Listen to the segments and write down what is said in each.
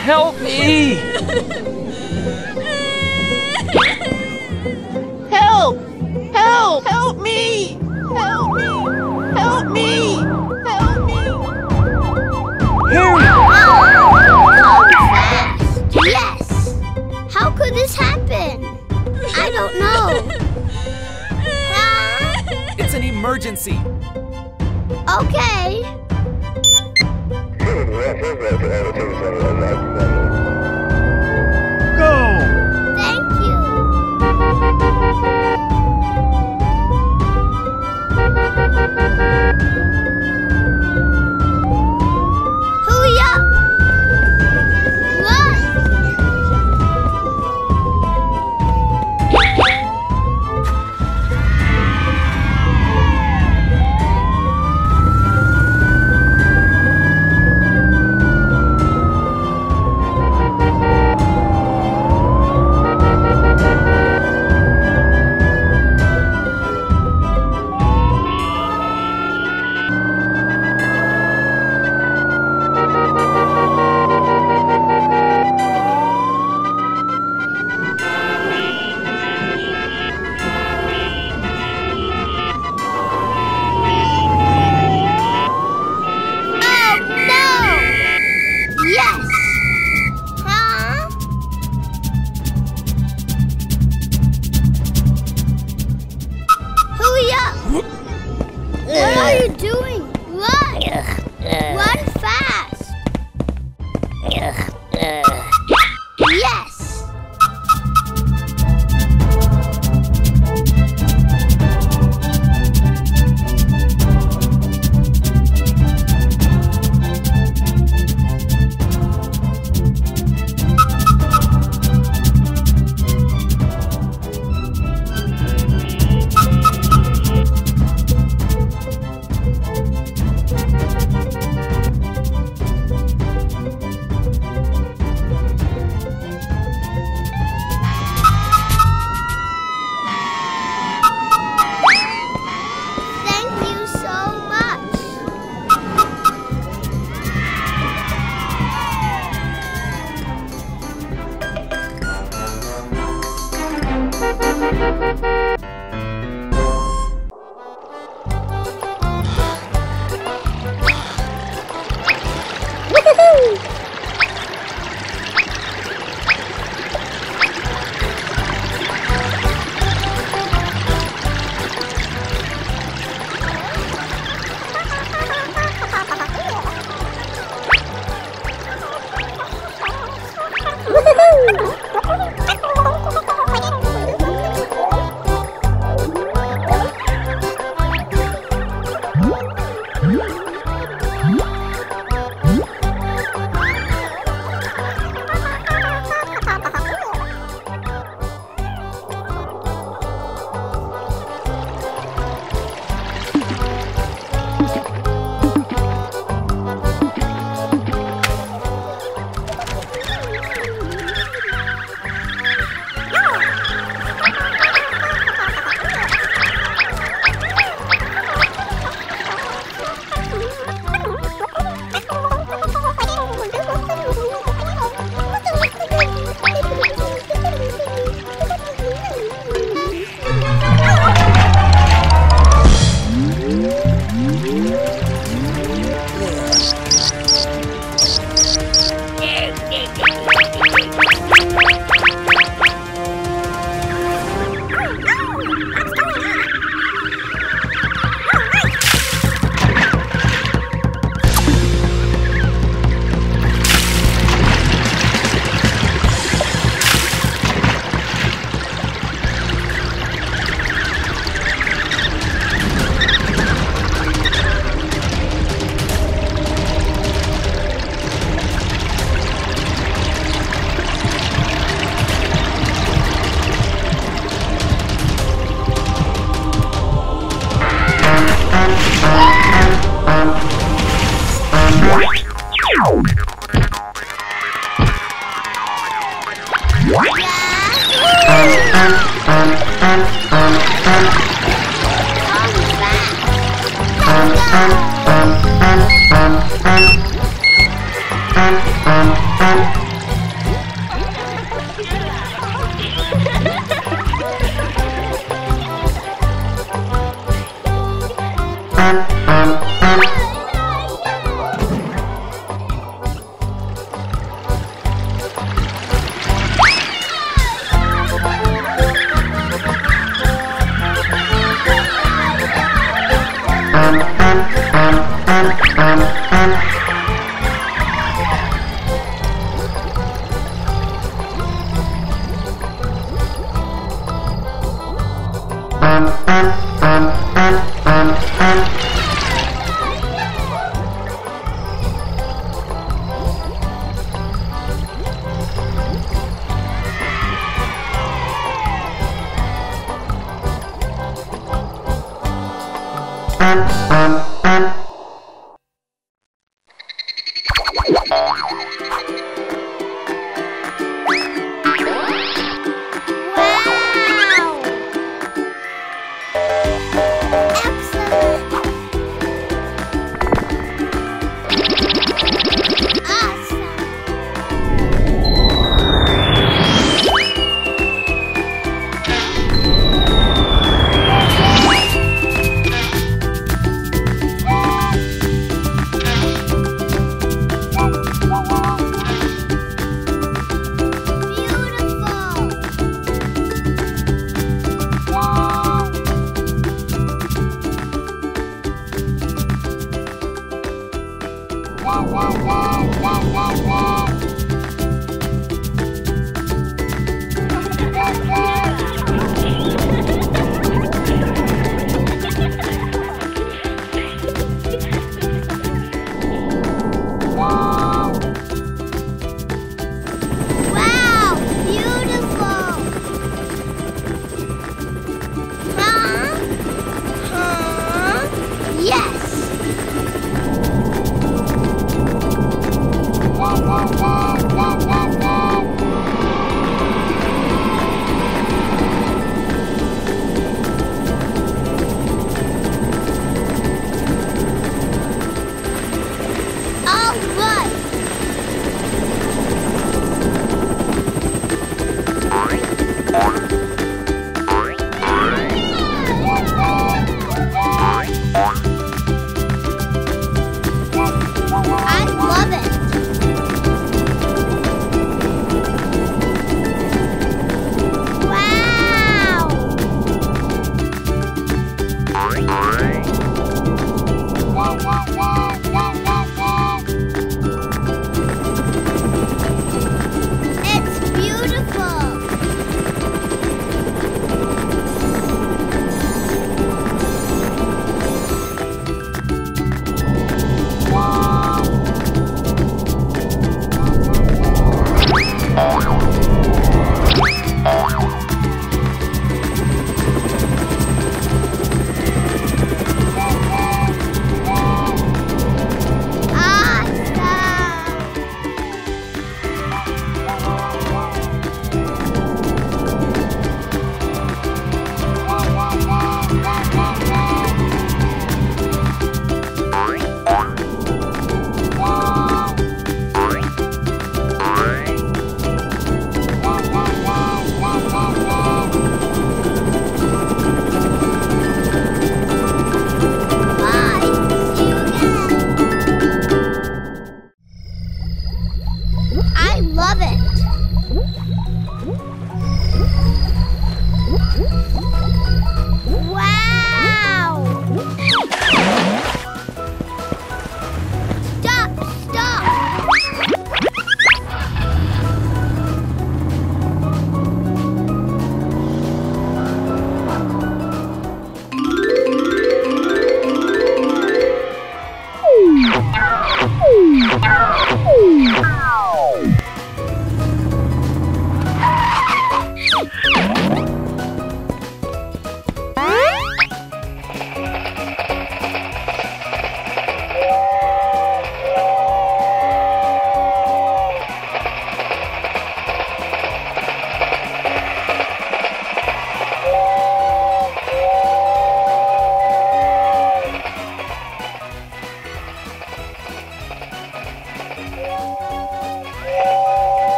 Help me! Help! Help! Help me! Help me! Help me! Help me! Here! Yes! How could this happen? I don't know. It's an emergency. Okay. Go! Thank you. Hurry up! Run!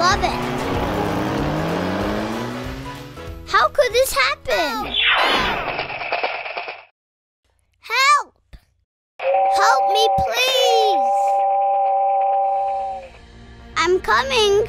love it. How could this happen? Help! Help me, please! I'm coming.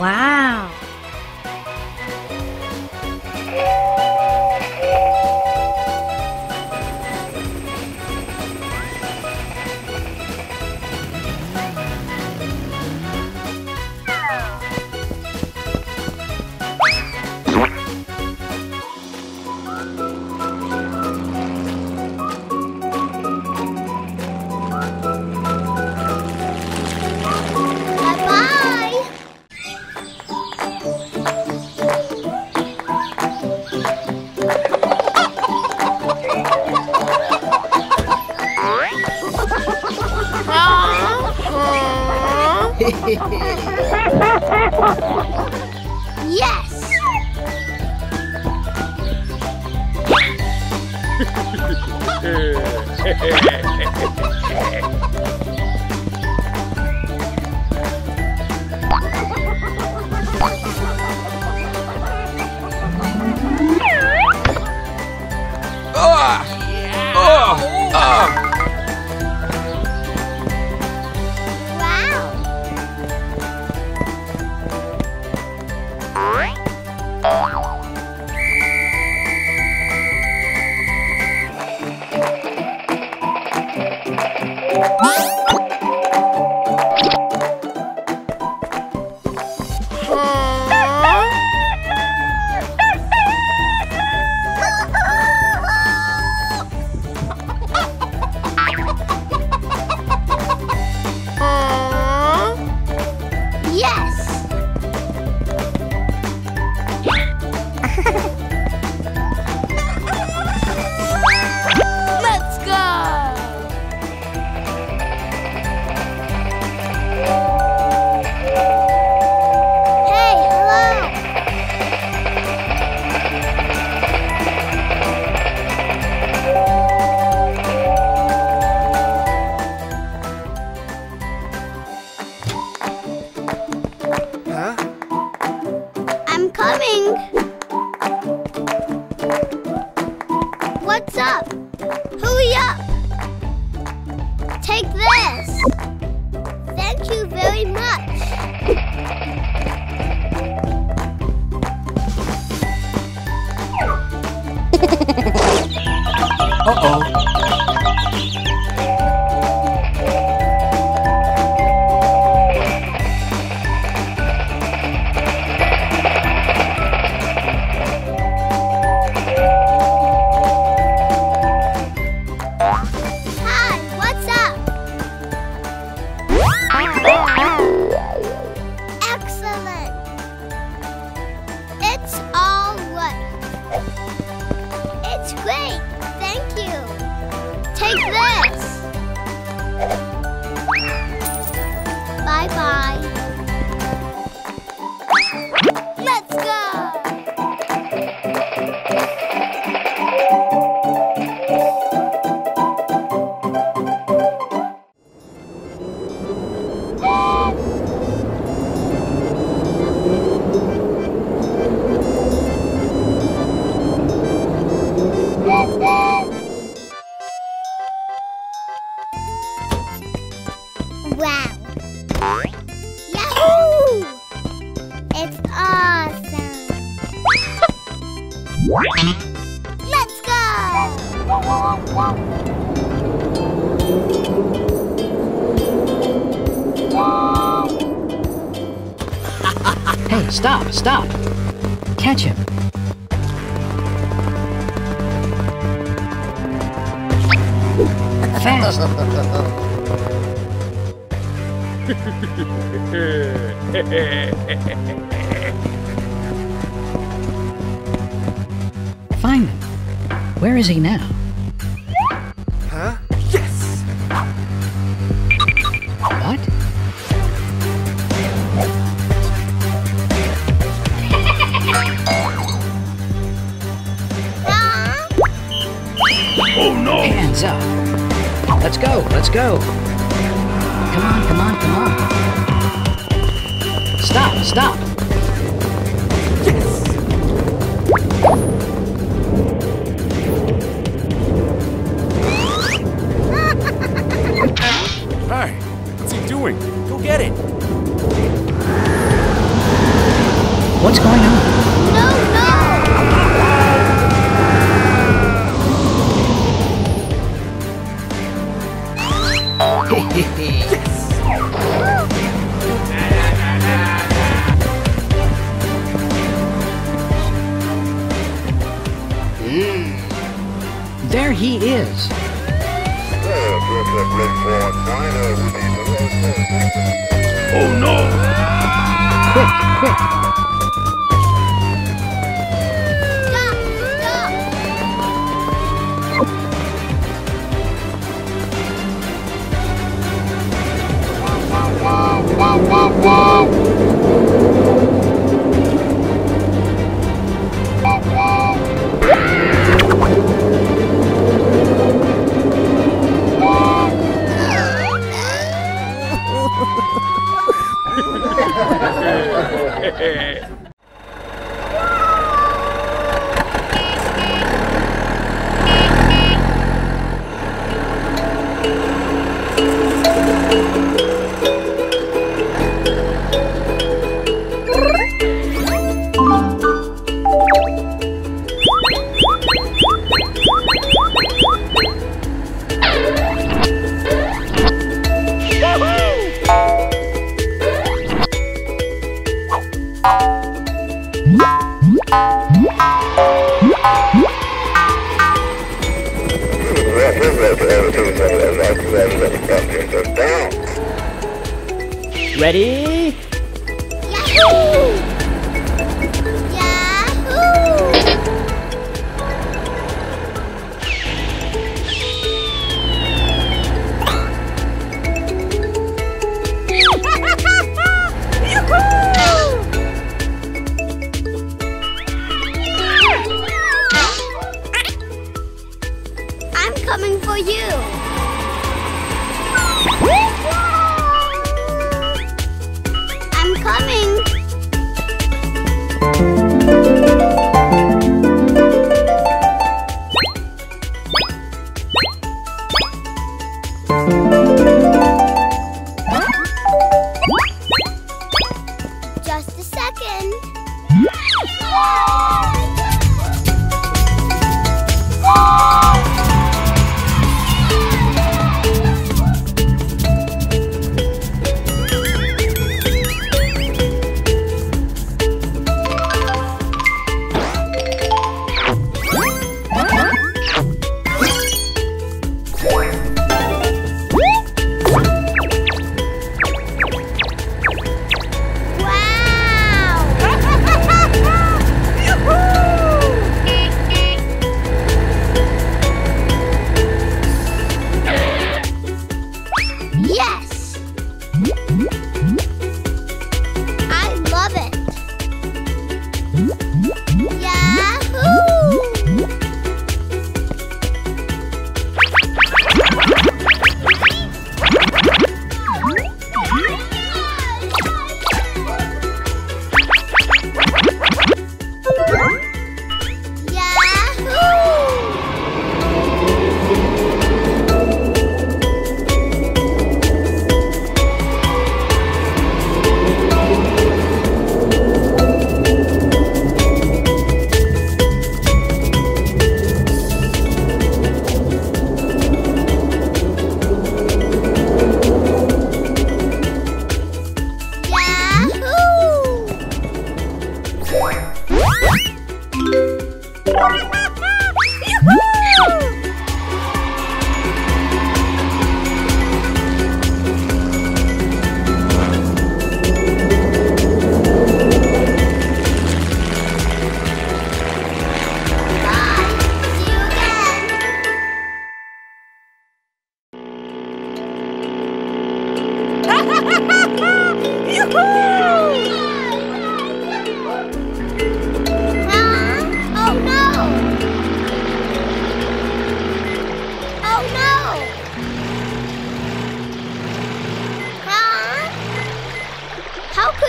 Wow! Yes! What's up? Hurry up! Take this! Thank you very much! Uh-oh! Great! Thank you! Take this! Bye-bye! Let's go! Wow! Yahoo! It's awesome! Let's go! Hey, stop, stop! Catch him! Fast! Feynman, where is he now? Huh? Yes! What? Oh no! Hands up! Let's go, let's go! Come on, come on, come on. Stop, stop. Yes. Hi, what's he doing? Go get it. What's going on? No, no. Hehehe. There he is. Oh no! Quick, quick! Stop, stop. Wow, wow, wow, wow, wow. Ready? Yahoo! I'm coming for you! Woo!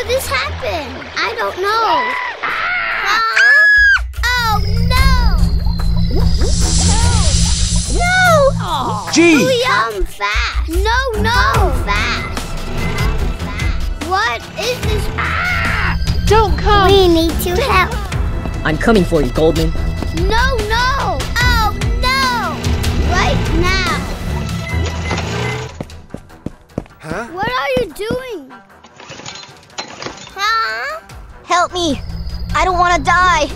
This happened? I don't know. Oh no! No! Gee! We fast. No, no! Fast. What is this? Don't come! We need to help. I'm coming for you, Goldman. No, no! Oh no! Right now! Huh? What are you doing? Help me! I don't want to die!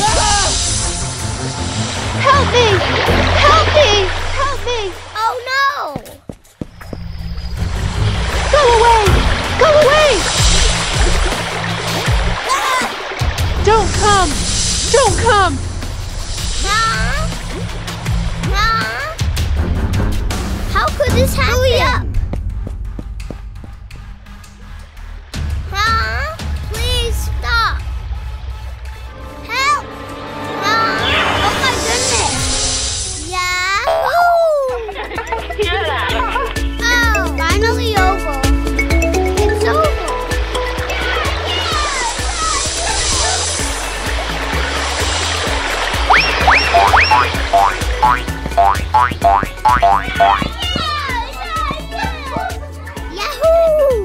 Help me! Help me! Help me! Oh no! Go away! Go away! Don't come! Don't come! How could this happen? Hurry up! Yahoo!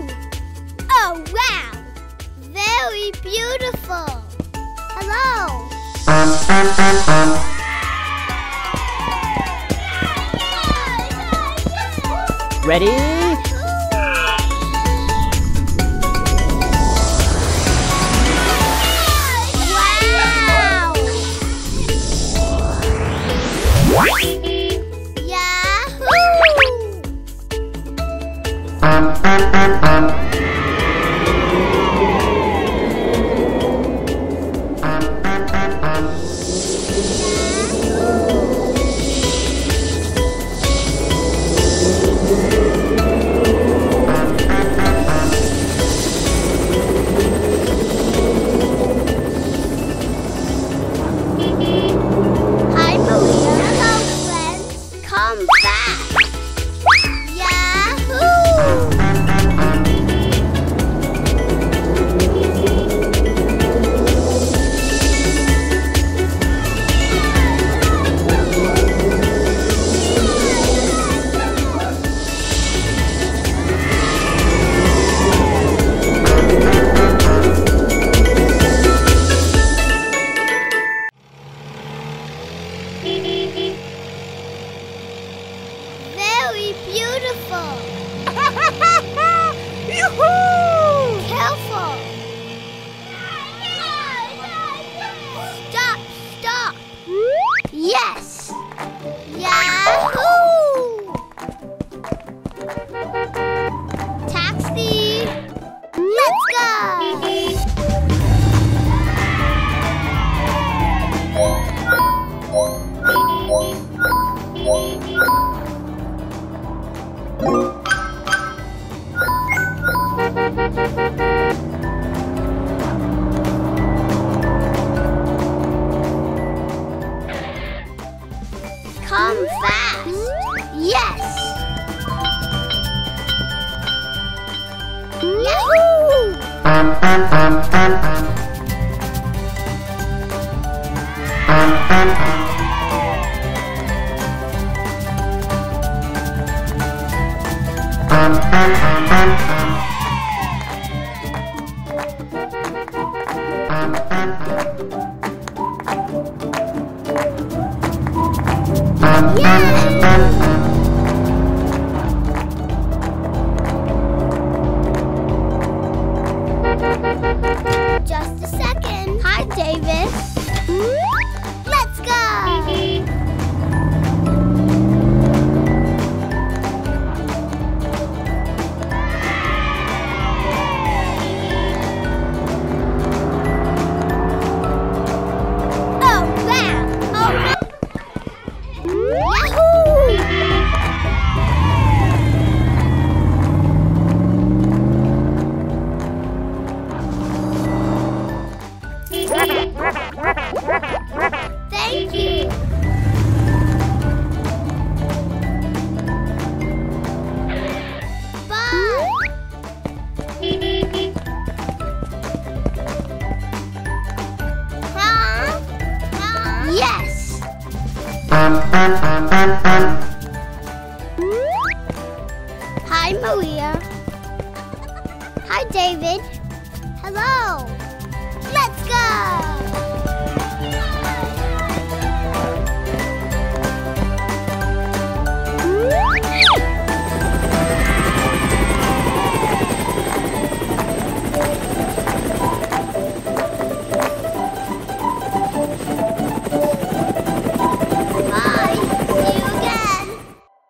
Oh wow! Very beautiful! Hello! Ready? Wow! Yahoo! Beautiful! Yoo-hoo! Careful! Stop! Stop! Yes! Yahoo! Taxi! Let's go! Come fast! Yes! Yahoo! Just a second. Hi, David. Let's go.